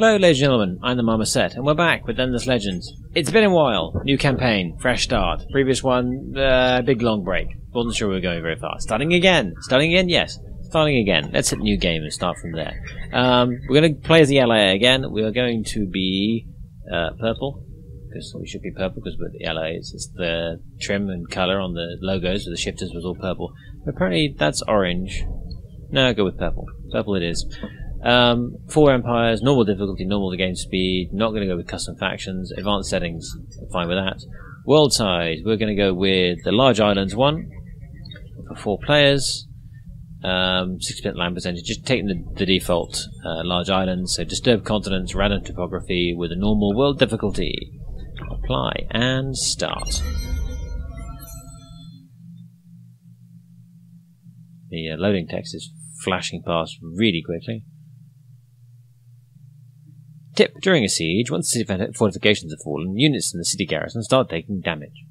Hello ladies and gentlemen, I'm the Marmoset, and we're back with Endless Legends. It's been a while. New campaign, fresh start. Previous one, big long break. Wasn't sure we were going very far. Starting again. Starting again? Yes. Starting again. Let's hit new game and start from there. We're going to play as the Allayi again. We are going to be purple. Because we should be purple because we're the Allayis. It's the trim and colour on the logos, so the Shifters was all purple. But apparently that's orange. No, go with purple. Purple it is. 4 empires, normal difficulty, normal game speed, not going to go with custom factions, advanced settings, fine with that. World size, we're going to go with the large islands one, for 4 players, 6% land percentage, just taking the default large islands, so disturbed continents, random topography with a normal world difficulty. Apply and start. The loading text is flashing past really quickly. Tip: during a siege, once the city fortifications have fallen, units in the city garrison start taking damage.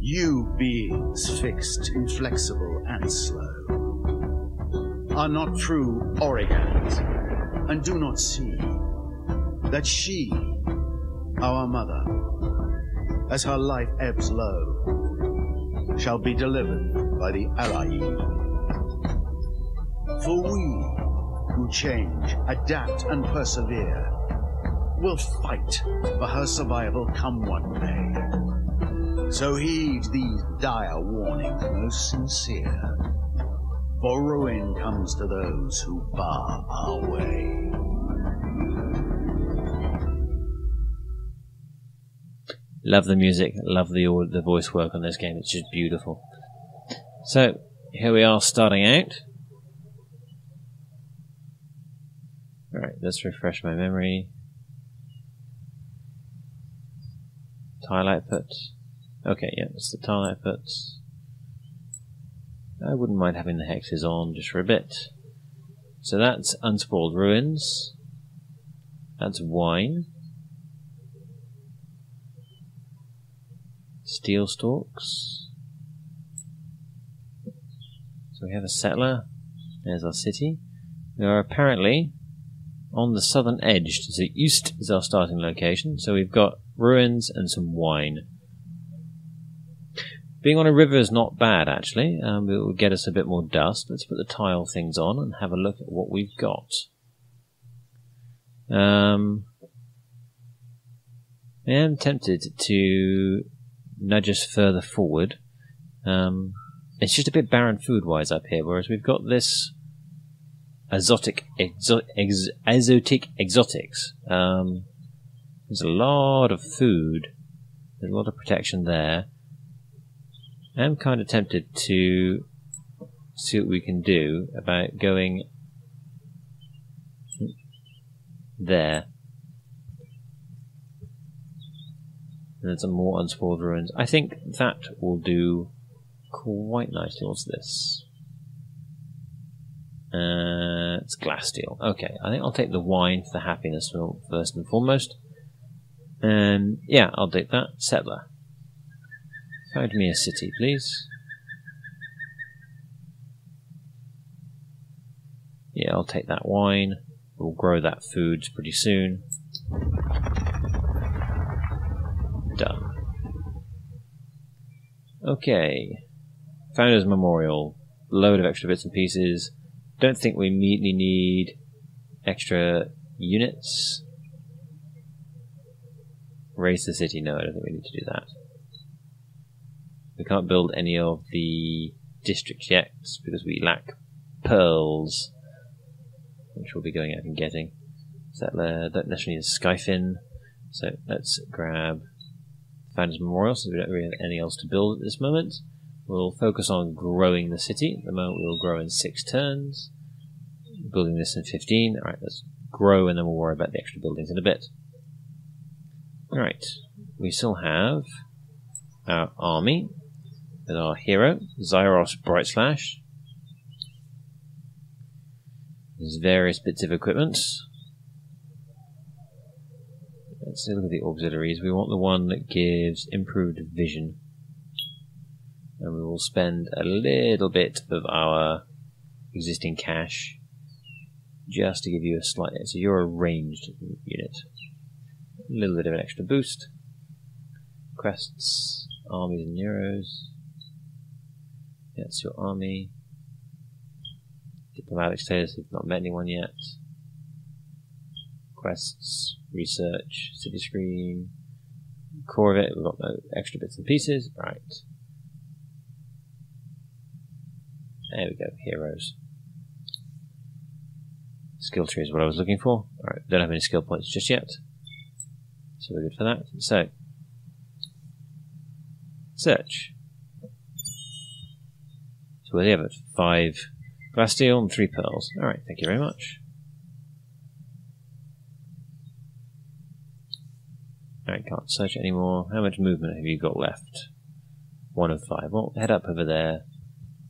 You beings fixed, inflexible and slow, are not true Aurigans, and do not see that she, our mother, as her life ebbs low, shall be delivered by the Allayi. For we, who change, adapt and persevere, will fight for her survival come one day. So heed these dire warnings most sincere, for ruin comes to those who bar our way. Love the music, love the voice work on this game, it's just beautiful. So, here we are starting out. Alright, let's refresh my memory. Tile output. Okay, yeah, it's the tile output. I wouldn't mind having the hexes on just for a bit. So that's Unspoiled Ruins. That's Wine. Steel Stalks. We have a settler, there's our city. We are apparently on the southern edge, so east is our starting location, so we've got ruins and some wine. Being on a river is not bad actually, it will get us a bit more dust. Let's put the tile things on and have a look at what we've got. I am tempted to nudge us further forward. It's just a bit barren food-wise up here, whereas we've got this exotics. There's a lot of food. There's a lot of protection there. I'm kind of tempted to see what we can do about going there. And there's some more unspoiled ruins. I think that will do quite nicely. What's this? It's glass steel. Okay, I think I'll take the wine for the happiness first and foremost. Yeah, I'll take that. Settler. Find me a city, please. Yeah, I'll take that wine. We'll grow that food pretty soon. Done. Okay. Founders Memorial, load of extra bits and pieces. Don't think we immediately need extra units. Raise the city, no, I don't think we need to do that. We can't build any of the districts yet because we lack pearls, which we'll be going out and getting. Settler, don't necessarily need a skyfin, so let's grab Founders Memorial since we don't really have anything else to build at this moment. We'll focus on growing the city. At the moment we'll grow in 6 turns. Building this in 15. Alright, let's grow and then we'll worry about the extra buildings in a bit. Alright, we still have our army and our hero, Xyros Brightslash. There's various bits of equipment. Let's look at the auxiliaries. We want the one that gives improved vision. and we will spend a little bit of our existing cash just to give you a slight... So you're a ranged unit. A little bit of an extra boost. Crests, armies and euros. That's your army. Diplomatic status, you've not met anyone yet. Quests, research, city screen. Core of it, we've got no extra bits and pieces. Right. There we go, heroes. Skill tree is what I was looking for. Alright, don't have any skill points just yet. So we're good for that. So, search. So we have it 5 glass steel and 3 pearls. Alright, thank you very much. Alright, can't search anymore. How much movement have you got left? 1 of 5. Well, head up over there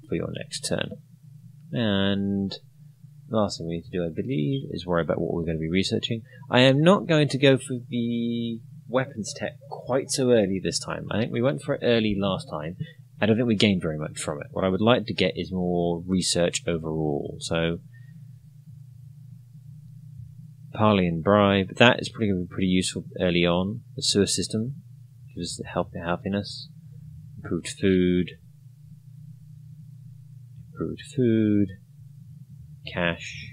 for your next turn. And the last thing we need to do, I believe, is worry about what we're going to be researching. I am not going to go for the weapons tech quite so early this time. I think we went for it early last time. I don't think we gained very much from it. What I would like to get is more research overall. So, parley and bribe. That is probably going to be pretty useful early on. The sewer system gives us help and happiness. Improved food. Improved food. Cash.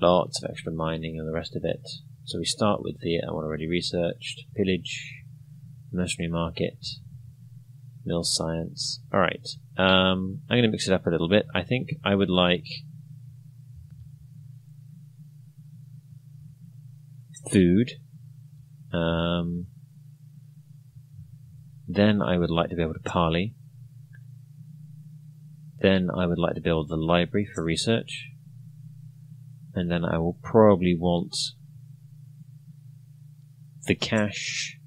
Lots of extra mining and the rest of it. So we start with the one already researched. Pillage. Mercenary market. Mill science. Alright. I'm going to mix it up a little bit. I think I would like food. Then I would like to be able to parley. Then I would like to build the library for research. And then I will probably want the cash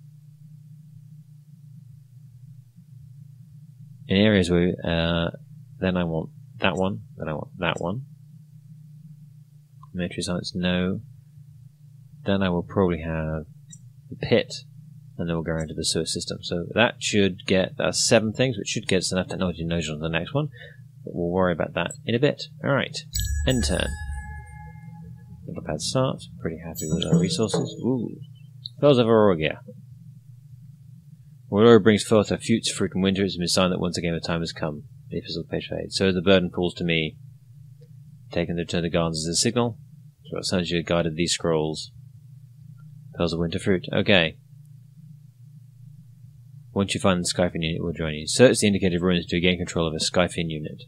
in areas where... then I want that one. Then I want that one. Military science, no. Then I will probably have the pit. And then we'll go into the sewer system. So that should get... That's 7 things, which should get us enough technology nodes on the next one. But we'll worry about that in a bit. Alright, end turn. Not a bad start. Pretty happy with our resources. Ooh. Pearls of Auriga. Aurora brings forth her fruits, fruit and winter. It's been a sign that once again the time has come. The epistle page fades. So the burden falls to me. Taking the return to gardens as a signal. So what sounds you guided these scrolls. Pearls of winter fruit. Okay. Once you find the Skyphian unit, it will join you. Search the indicated ruins to gain control of a Skyphian unit.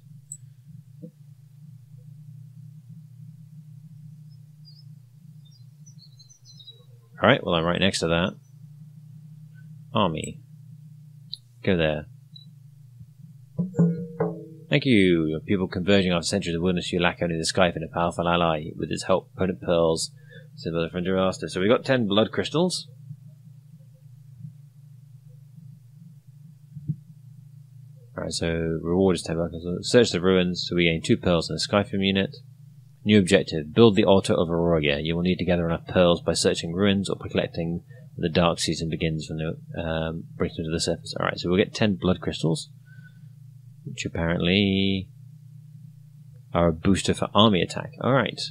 Alright, well I'm right next to that. Army. Go there. Thank you. Your people converging after centuries of wilderness, you lack only the Skyphian and a powerful ally. With its help, opponent pearls, symbol of frontier master. So we got 10 blood crystals. Alright, so reward is 10 buckets. Search the ruins, so we gain 2 pearls and a Skyphium unit. New objective, build the altar of Aurora. You will need to gather enough pearls by searching ruins or by collecting when the dark season begins when they break them to the surface. Alright, so we'll get 10 blood crystals, which apparently are a booster for army attack. Alright.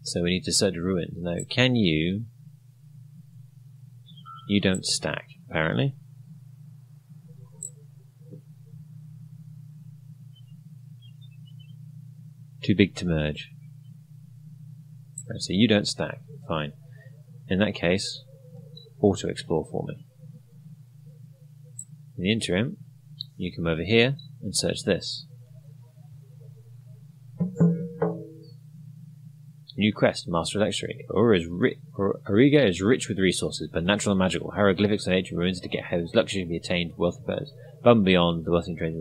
So we need to search ruins. Now, can you... You don't stack, apparently. Too big to merge. Right, so you don't stack. Fine. In that case, auto-explore for me. In the interim, you come over here and search this. New quest, Master of Luxury. Auriga is rich with resources, but natural and magical. Hieroglyphics and ancient ruins to get housed. Luxury can be attained, wealth of above beyond the wealth and trade.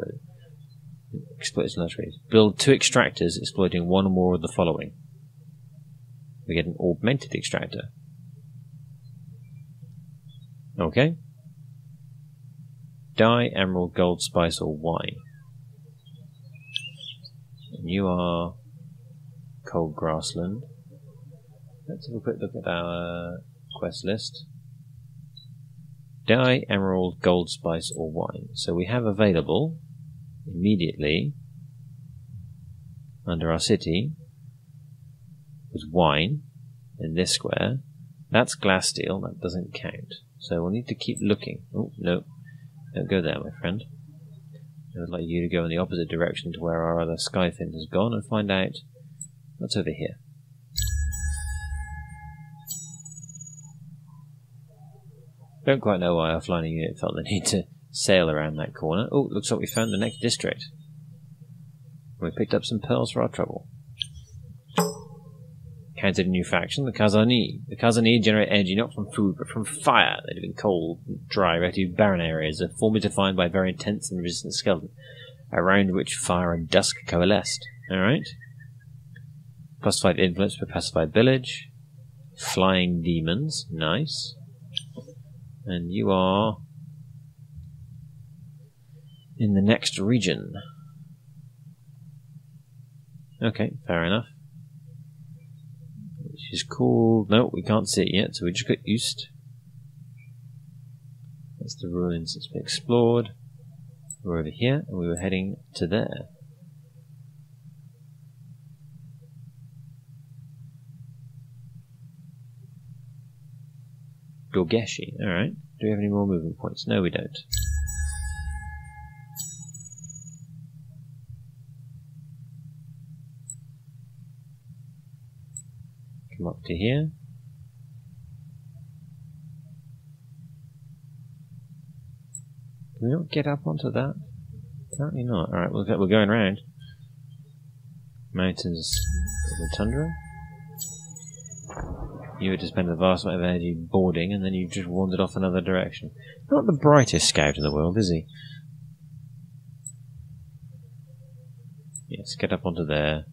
Exploits and luxuries. Build 2 extractors exploiting one or more of the following. We get an augmented extractor. Okay. Dye, emerald, gold, spice, or wine. And you are cold grassland. Let's have a quick look at our quest list. dye, emerald, gold, spice, or wine. So we have available immediately under our city was wine in this square. That's glass steel, that doesn't count. So we'll need to keep looking. Oh, no, don't go there, my friend. I would like you to go in the opposite direction to where our other skyfin has gone and find out what's over here. Don't quite know why our flying unit felt the need to sail around that corner. Oh, looks like we found the next district. We picked up some pearls for our trouble. Counted a new faction, the Kazani. The Kazani generate energy not from food, but from fire. They live in cold, dry, relative barren areas. They're formally defined by a very intense and resistant skeleton, around which fire and dusk coalesced. Alright. Plus 5 influence per pacified village. Flying demons. Nice. And you are in the next region. Okay, fair enough. Which is called... no, we can't see it yet, so we just got east. That's the ruins that's been explored. We're over here, and we were heading to there. Dorgeshi, alright. Do we have any more movement points? No, we don't. Come up to here. Can we not get up onto that? Apparently not. Alright, we're going round. Mountains of the tundra. You had to spend a vast amount of energy boarding, and then you just wandered off another direction. Not the brightest scout in the world, is he? Yes, get up onto there.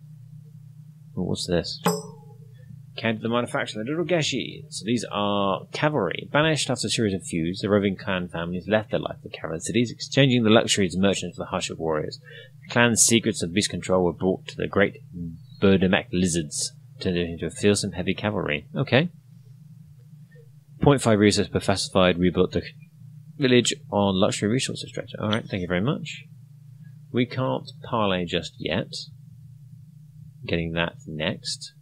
Oh, what's this? Counted the manufacturer, the Dorgeshi. So these are cavalry. Banished after a series of feuds, the roving clan families left their life for caravan cities, exchanging the luxuries of merchants for the hush of warriors. The clan's secrets of beast control were brought to the great Burdomek lizards. Turned it into a fearsome heavy cavalry. Okay. 0.5 resource per pacified, rebuilt the village on luxury resources director. Alright, thank you very much. We can't parlay just yet. Getting that next.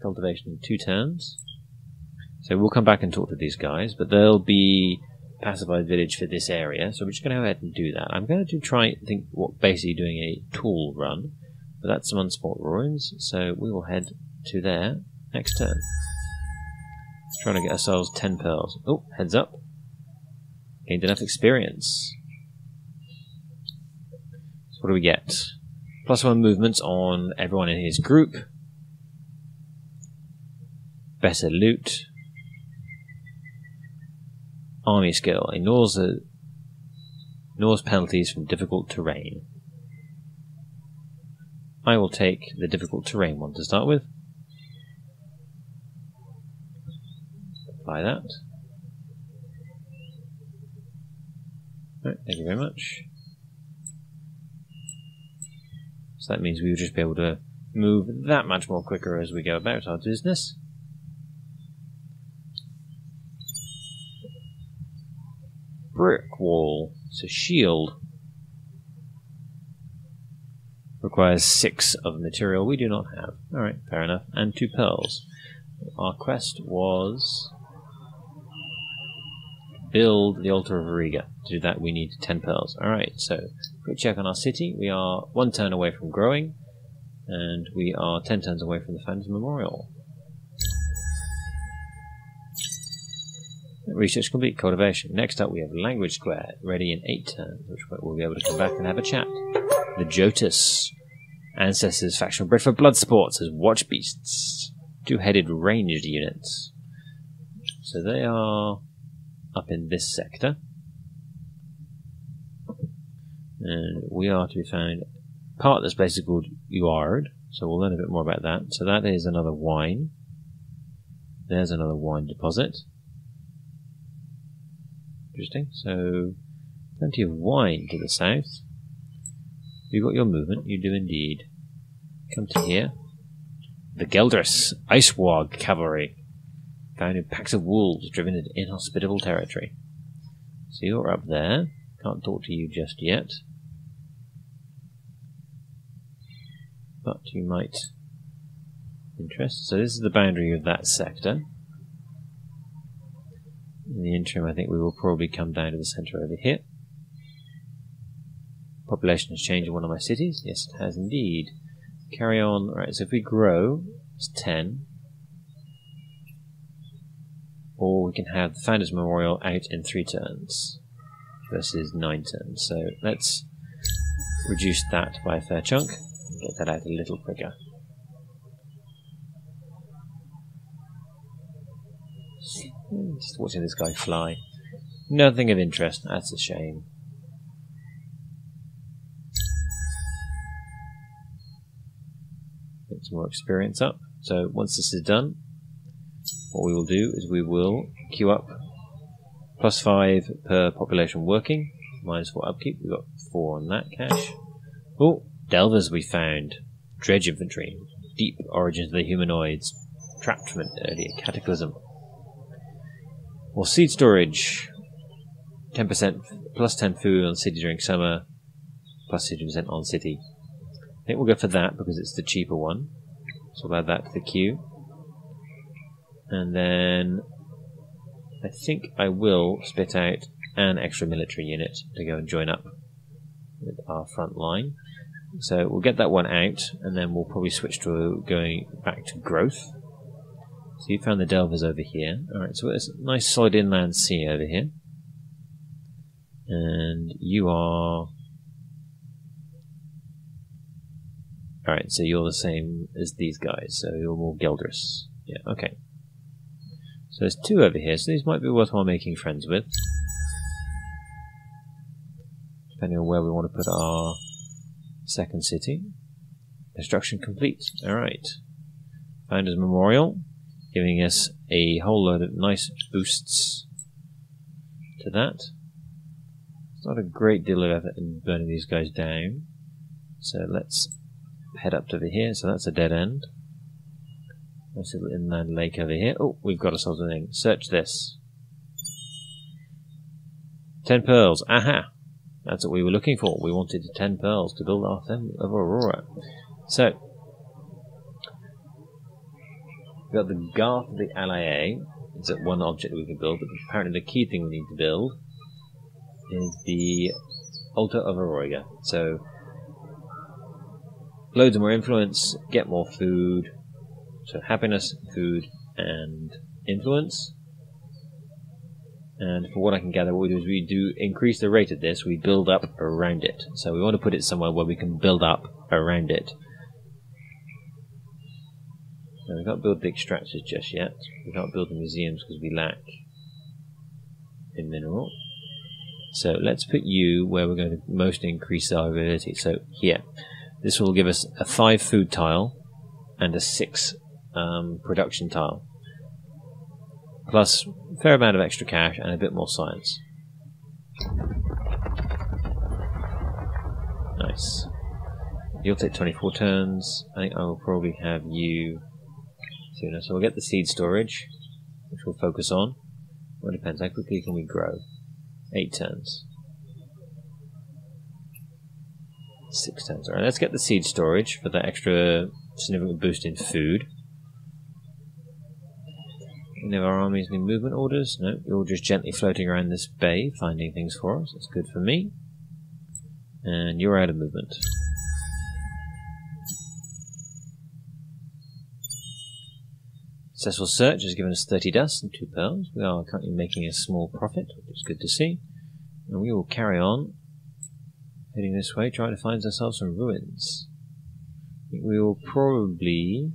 Cultivation in 2 turns. So we'll come back and talk to these guys, but they'll be pacified village for this area, so we're just going to go ahead and do that. I'm going to try and think what basically doing a tool run. But that's some unspot ruins, so we will head to there next turn. Trying to get ourselves 10 pearls. Oh, heads up. Gained enough experience. So what do we get? Plus 1 movements on everyone in his group. Better loot. Army skill. Ignores penalties from difficult terrain. I will take the difficult terrain one to start with. Apply that. Alright, thank you very much. So that means we will just be able to move that much more quicker as we go about our business. Brick wall. It's a shield. Requires 6 of material we do not have. Alright, fair enough. And 2 pearls. Our quest was build the altar of Auriga. To do that we need 10 pearls. Alright, so quick check on our city. We are 1 turn away from growing, and we are 10 turns away from the Founders Memorial. Research complete, cultivation. Next up we have Language Square, ready in 8 turns, which we'll be able to come back and have a chat. The Jotus. Ancestors faction bred for blood sports as watch beasts. 2-headed ranged units. So they are up in this sector. And we are to be found part of this place is called Uraradan, so we'll learn a bit more about that. So that is another wine. There's another wine deposit. Interesting. So plenty of wine to the south. You got your movement, you do indeed. Come to here. The Gelderus, Ice Wog Cavalry. found in packs of wolves driven into inhospitable territory. So you're up there. Can't talk to you just yet. But you might interest. So this is the boundary of that sector. In the interim, I think we will probably come down to the centre over here. Population has changed in one of my cities. Yes, it has indeed. Carry on. Right, so if we grow, it's 10. Or we can have the Founders Memorial out in 3 turns versus 9 turns. So let's reduce that by a fair chunk and get that out a little quicker. Just watching this guy fly. Nothing of interest. That's a shame. Get some more experience up. So once this is done, what we will do is we will queue up +5 per population working, -4 upkeep. We've got 4 on that cash. Oh, Delvers we found. Dredge infantry. Deep origins of the humanoids. Trapped from an earlier cataclysm. Well, seed storage. 10%, +10 food on city during summer, +60% on city. I think we'll go for that because it's the cheaper one. So we'll add that to the queue. And then I think I will spit out an extra military unit to go and join up with our front line. So we'll get that one out, and then we'll probably switch to going back to growth. So you found the Delvers over here. Alright, so there's a nice solid inland sea over here. And you are... Alright, so you're the same as these guys, so you're more Gelderus. Yeah, okay. So there's 2 over here, so these might be worthwhile making friends with. Depending on where we want to put our second city. Construction complete. Alright. Founders Memorial, giving us a whole load of nice boosts to that. It's not a great deal of effort in burning these guys down. So let's head up to over here, so that's a dead end. Nice little inland lake over here. Oh, we've got ourselves a thing. Search this. 10 pearls. Aha! That's what we were looking for. We wanted 10 pearls to build our thing of Aurora. So, we've got the Garth of the Allayi. It's at one object that we can build, but apparently the key thing we need to build is the Altar of Auriga. So, loads of more influence, get more food. So happiness, food, and influence. And for what I can gather, what we do is we do increase the rate of this, we build up around it. So we want to put it somewhere where we can build up around it. Now we can't build the extractors just yet. We can't build the museums because we lack a mineral. So let's put you where we're going to most increase our ability. So here. This will give us a 5 food tile and a 6 production tile, plus a fair amount of extra cash and a bit more science. Nice. You'll take 24 turns. I think I will probably have you sooner. So we'll get the seed storage, which we'll focus on. Well, it depends. How quickly can we grow? 8 turns. 6 turns. Alright, let's get the seed storage for that extra significant boost in food. Any of our armies need movement orders? No, you're just gently floating around this bay, finding things for us. That's good for me. And you're out of movement. Successful search has given us 30 dust and 2 pearls. We are currently making a small profit, which is good to see. And we will carry on heading this way, trying to find ourselves some ruins. We will probably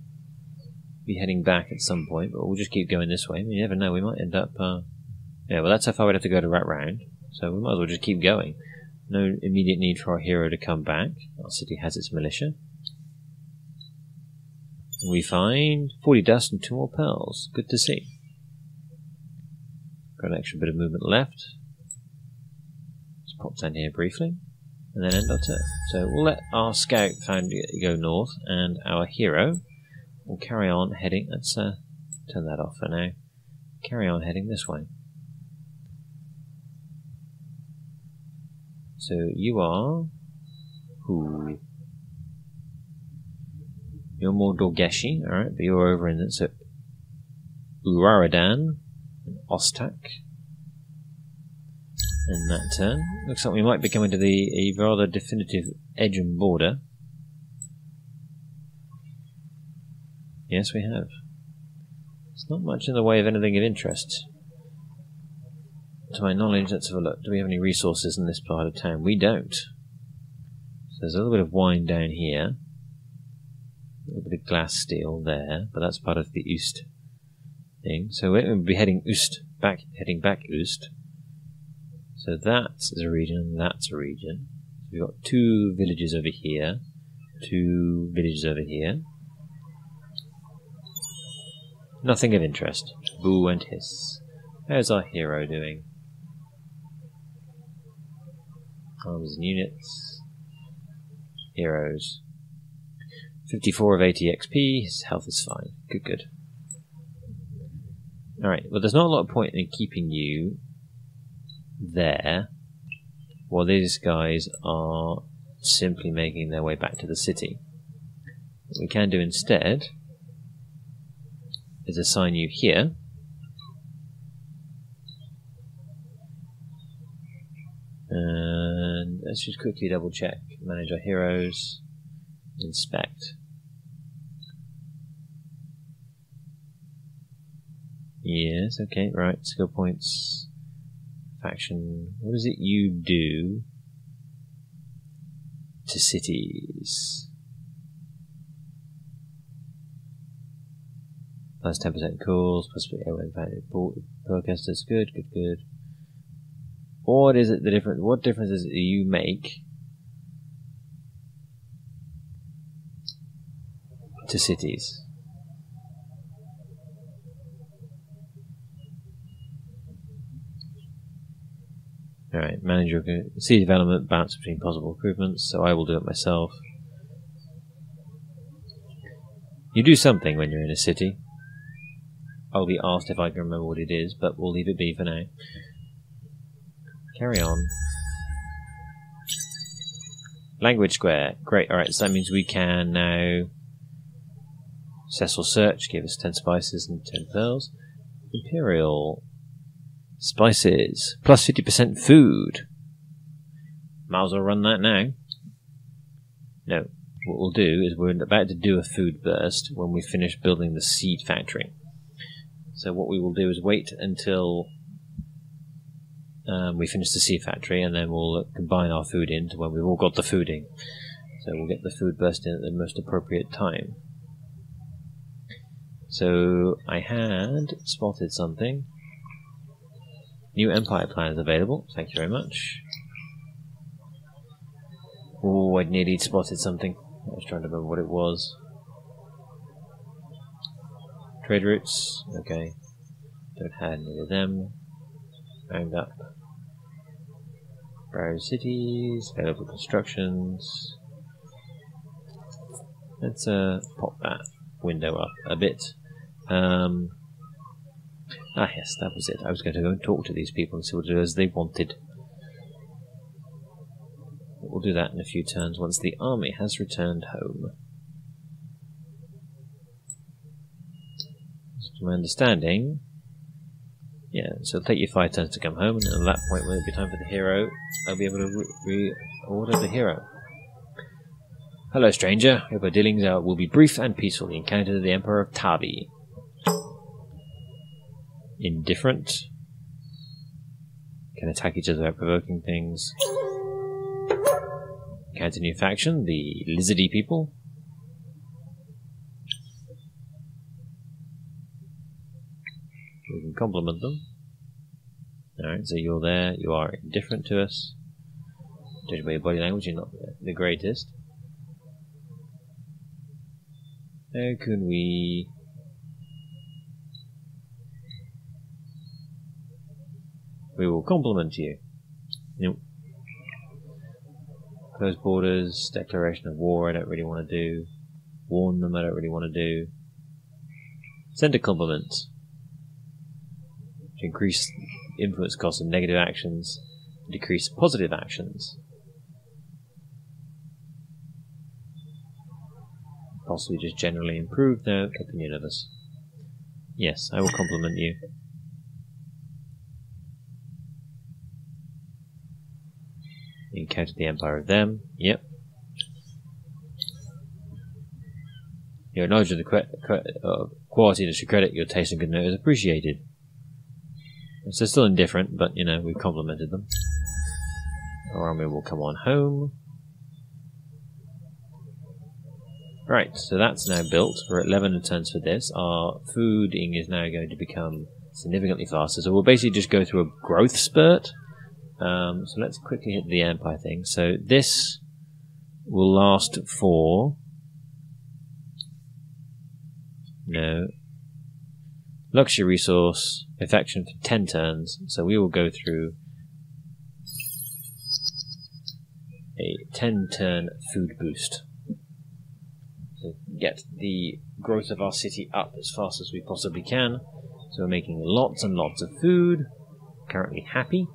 be heading back at some point, but we'll just keep going this way. You never know, we might end up... yeah, well that's how far we'd have to go to Rat Round, so we might as well just keep going. No immediate need for our hero to come back. Our city has its militia. And we find 40 dust and 2 more pearls. Good to see. Got an extra bit of movement left. Just pop down here briefly. And then end our turn. So we'll let our scout go north, and our hero will carry on heading. Let's turn that off for now. carry on heading this way. So you are... who? You're more Dorgeshi, alright, but you're over in so Uraradan and Ostak. In that turn, looks like we might be coming to a rather definitive edge and border. Yes, we have. It's not much in the way of anything of interest. To my knowledge, let's have a look. Do we have any resources in this part of town? We don't. So there's a little bit of wine down here. A little bit of glass steel there, but that's part of the Oost thing. So we're going to be heading Oost, heading back Oost. So that's a region, that's a region. So we've got two villages over here, two villages over here. Nothing of interest. Boo and hiss. How's our hero doing? Arms and units. Heroes. 54 of 80 XP, his health is fine. Good, good. Alright, well there's not a lot of point in keeping you there, while these guys are simply making their way back to the city. What we can do instead is assign you here, and let's just quickly double check, manage our heroes, inspect. Yes, okay, right, skill points. Faction, what is it you do to cities? Plus 10% calls, plus when broadcasters, good, good, good. What is it the difference? What difference is it you make to cities? Alright, manage your city development, bounce between possible improvements, so I will do it myself. You do something when you're in a city. I'll be asked if I can remember what it is, but we'll leave it be for now. Carry on. Language square. Great, alright, so that means we can now... Cecil Search, give us 10 spices and 10 pearls. Imperial... Spices, plus 50% food. Might as well run that now. No, what we'll do is we're about to do a food burst when we finish building the seed factory. So what we will do is wait until we finish the seed factory, and then we'll combine our food in to when we've all got the food in. So we'll get the food burst in at the most appropriate time. So I had spotted something. New Empire plan is available, thank you very much. Oh, I nearly spotted something. I was trying to remember what it was. Trade routes, okay. Don't have any of them. Round up. Browse cities, available constructions. Let's pop that window up a bit. Ah yes, that was it. I was going to go and talk to these people and see what it was they wanted. We'll do that in a few turns once the army has returned home. To my understanding, yeah, so it'll take you 5 turns to come home, and at that point when it'll be time for the hero, I'll be able to re-order the hero. Hello stranger, hope our dealings will be brief and peaceful. The encounter of the Emperor of Tavi. Indifferent. Can attack each other without provoking things. Encounter new faction, the lizardy people. We can compliment them. Alright, so you're there, you are indifferent to us. Judging by your body language, you're not the greatest. How can we... We will compliment you. Nope. Close borders, declaration of war I don't really want to do. Warn them I don't really want to do. Send a compliment. to increase influence cost of negative actions, decrease positive actions. Possibly just generally improve their opinion of us. Yes, I will compliment you. Encounter the Empire of them. Yep. Your knowledge of the quality that you credit, your taste and good note is appreciated. So still indifferent, but you know, we've complimented them. Our army will come on home. Right, so that's now built. We're at 11 returns for this. Our fooding is now going to become significantly faster. So we'll basically just go through a growth spurt. So let's quickly hit the Empire thing. So this will last for... No. Luxury resource, affection for 10 turns. So we will go through a 10-turn food boost. So get the growth of our city up as fast as we possibly can. So we're making lots and lots of food. Currently happy.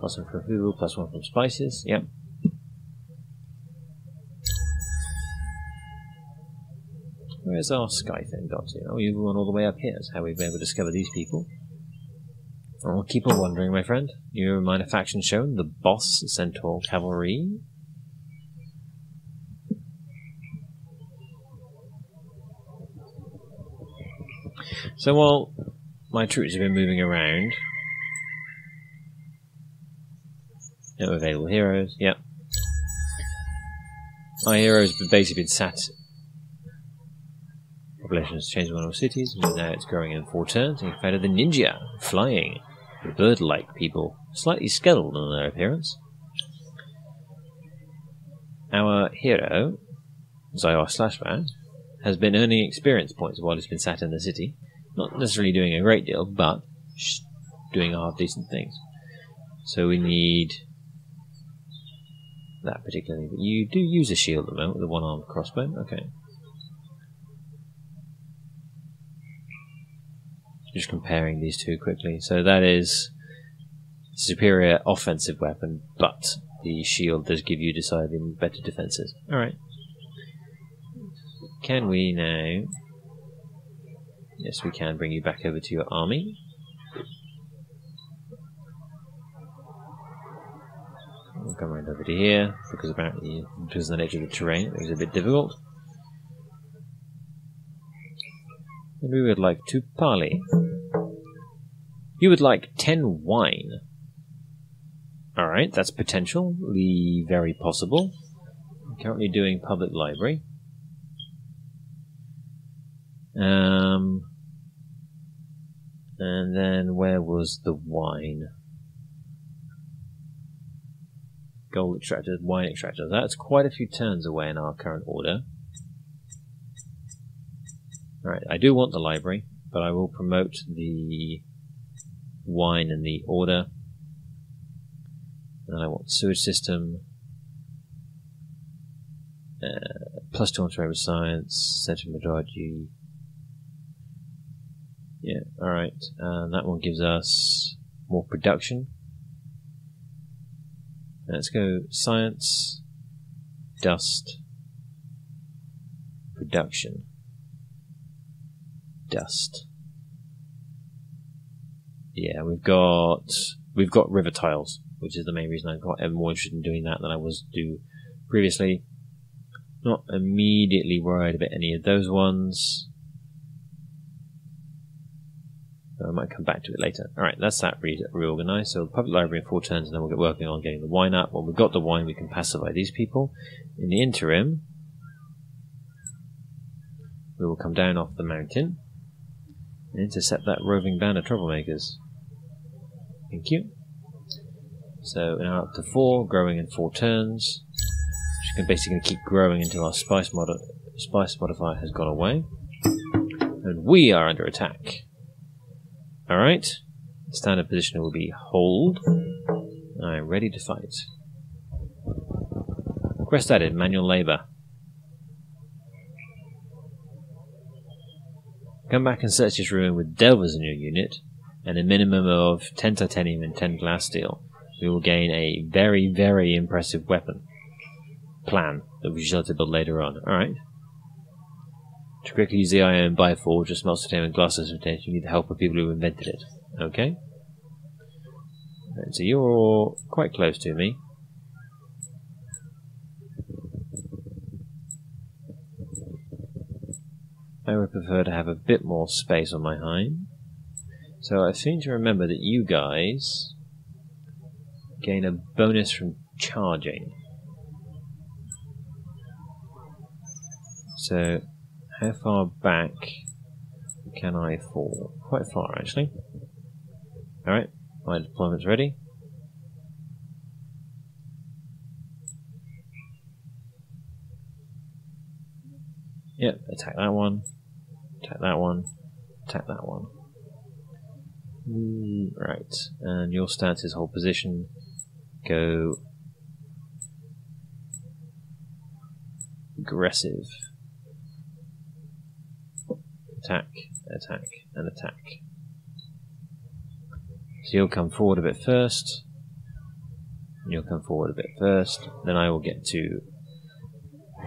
Plus one from food, plus one from spices. Yep. Where's our sky thing got to? Oh, you've gone all the way up here. That's how we've been able to discover these people. I'll keep on wondering, my friend. You remind a faction shown, the Boss Centaur Cavalry. So while my troops have been moving around... No available heroes, yep. My heroes have basically been sat... Population has changed in one of our cities, and now it's growing in 4 turns. And you found the ninja, flying, the bird-like people, slightly skeletal in their appearance. Our hero, Xyros Brightslash, has been earning experience points while he's been sat in the city. Not necessarily doing a great deal, but doing half-decent things. So we need that particularly. But you do use a shield at the moment with a one-armed crossbow. Okay. Just comparing these two quickly. So that is superior offensive weapon, but the shield does give you decidedly better defenses. Alright. Can we now... Yes, we can bring you back over to your army. We'll come around over to here, because apparently, because of the nature of the terrain, it was a bit difficult. And we would like to parley. You would like 10 wine. Alright, that's potentially very possible. I'm currently doing public library. And then where was the wine? Gold extractor, wine extractor. That's quite a few turns away in our current order. Alright, I do want the library, but I will promote the wine and the order. And I want sewage system, plus 2 on terrain with science, central methodology. Yeah, alright, and that one gives us more production. Let's go science, dust, production. Dust. Yeah, we've got river tiles, which is the main reason I got more interested in doing that than I was do previously. Not immediately worried about any of those ones. I might come back to it later. Alright, that's that reorganized. So public library in 4 turns, and then we'll get working on getting the wine up. When we've got the wine, we can pacify these people. In the interim, we will come down off the mountain and intercept that roving band of troublemakers. Thank you. So now up to 4, growing in 4 turns. Which can basically keep growing until our spice modifier has gone away. And we are under attack. Alright. Standard position will be hold. I am ready to fight. Quest added, manual labour. Come back and search this ruin with Delvers in your unit. and a minimum of 10 titanium and 10 glass steel, we will gain a very, very impressive weapon plan that we should have to build later on. Alright. To quickly use the iron by four, just smelt titanium and glass steel, you need the help of people who invented it. Okay. Right, so you're quite close to me. I would prefer to have a bit more space on my hind. So I seem to remember that you guys gain a bonus from charging. So how far back can I fall? Quite far, actually. Alright, my deployment's ready. Yep, attack that one. Attack that one. Attack that one. Right, and your stance is hold position. Go aggressive. Attack, attack, and attack. So you'll come forward a bit first. And you'll come forward a bit first. Then I will get to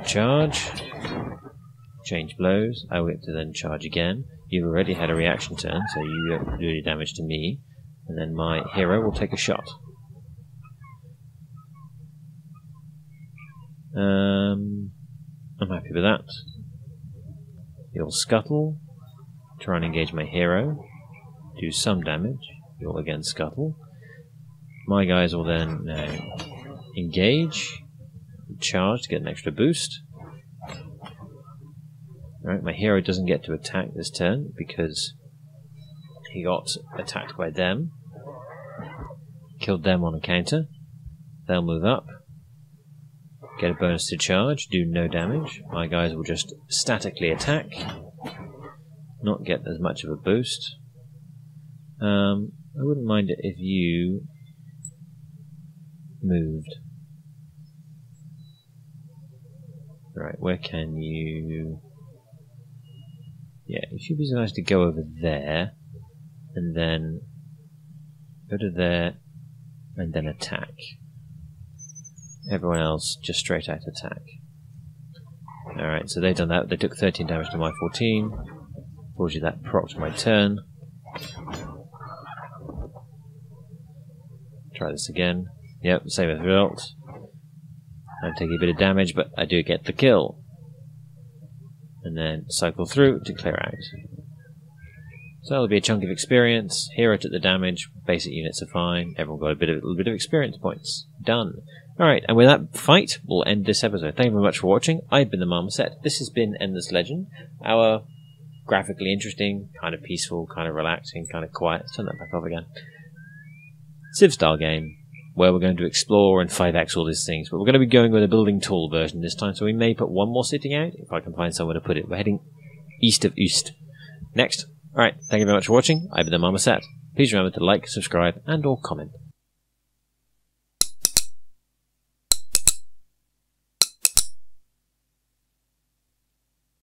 charge. Change blows. I will get to then charge again. You've already had a reaction turn, so you don't do any damage to me. And then my hero will take a shot. I'm happy with that. You'll scuttle. Try and engage my hero. Do some damage. You'll again scuttle. My guys will then engage. Charge to get an extra boost. Right, my hero doesn't get to attack this turn because he got attacked by them. Killed them on a counter. They'll move up. Get a bonus to charge, do no damage. My guys will just statically attack. Not get as much of a boost. I wouldn't mind it if you moved. Right, where can you... Yeah, it should be nice to go over there, and then go to there, and then attack. Everyone else, just straight out attack. Alright, so they've done that. They took 13 damage to my 14. Unfortunately, that propped my turn. Try this again. Yep, same result. I'm taking a bit of damage, but I do get the kill. And then cycle through to clear out. So that'll be a chunk of experience. Hero took the damage, basic units are fine, everyone got a little bit of experience points. Done. Alright, and with that fight, we'll end this episode. Thank you very much for watching. I've been the Marmoset. This has been Endless Legend. Our graphically interesting, kind of peaceful, kind of relaxing, kind of quiet. Let's turn that back off again. Civ-style game, where we're going to explore and 5x all these things, but we're going to be going with a building tool version this time, so we may put one more sitting out, if I can find somewhere to put it. We're heading east of Oost. Next. Alright, thank you very much for watching. I've been the Marmoset. Please remember to like, subscribe, and or comment.